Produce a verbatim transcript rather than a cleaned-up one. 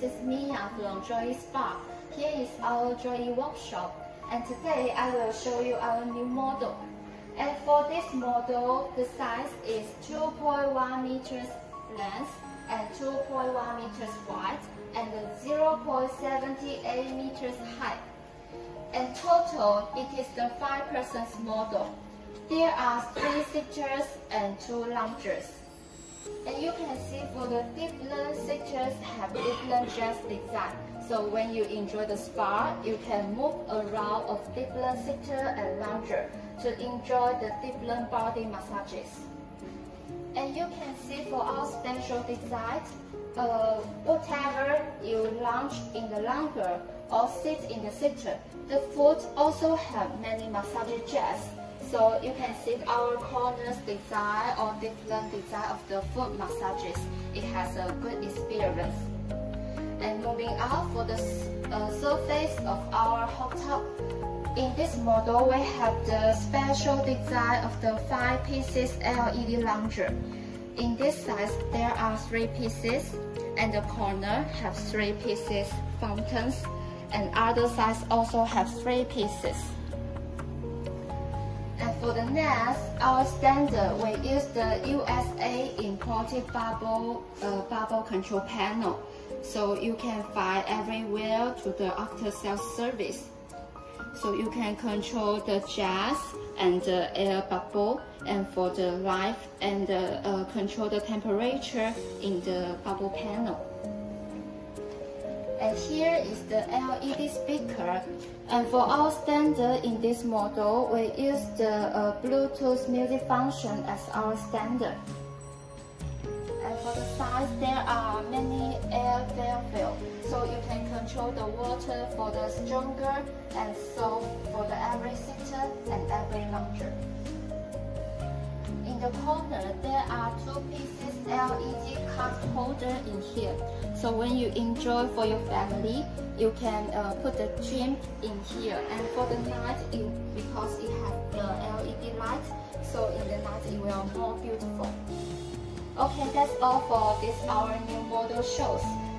this is Mia from Joy Spa. Here is our Joy Workshop, and today I will show you our new model. And for this model, the size is two point one meters length and two point one meters wide and zero point seven eight meters high. In total, it is the five persons model. There are three sectors and two lounges. And you can see for the different sectors have different dress design. So when you enjoy the spa, you can move around of different sector and lounger to enjoy the different body massages. And you can see for our special design, uh, whatever you lounge in the lounger or sit in the sector, the foot also have many massage chairs. So you can see our corners design or different design of the foot massages. It has a good experience. And moving out for the uh, surface of our hot tub. In this model, we have the special design of the five pieces L E D lounger. In this size, there are three pieces, and the corner have three pieces fountains, and other size also have three pieces. For the next, our standard, we use the U S A imported bubble uh, bubble control panel, so you can find everywhere to the after sales service. So you can control the jets and the air bubble, and for the light and the, uh, control the temperature in the bubble panel. And here is the L E D speaker. And for our standard in this model, we use the uh, Bluetooth music function as our standard. And for the size, there are many air valves, so you can control the water for the stronger and so for the every sector and every lounger. In the corner, there are two pieces L E D card holder in here. So when you enjoy for your family, you can uh, put the trim in here. And for the night, it, because it has the L E D light, so in the night it will more beautiful. Okay, that's all for this our new model shows.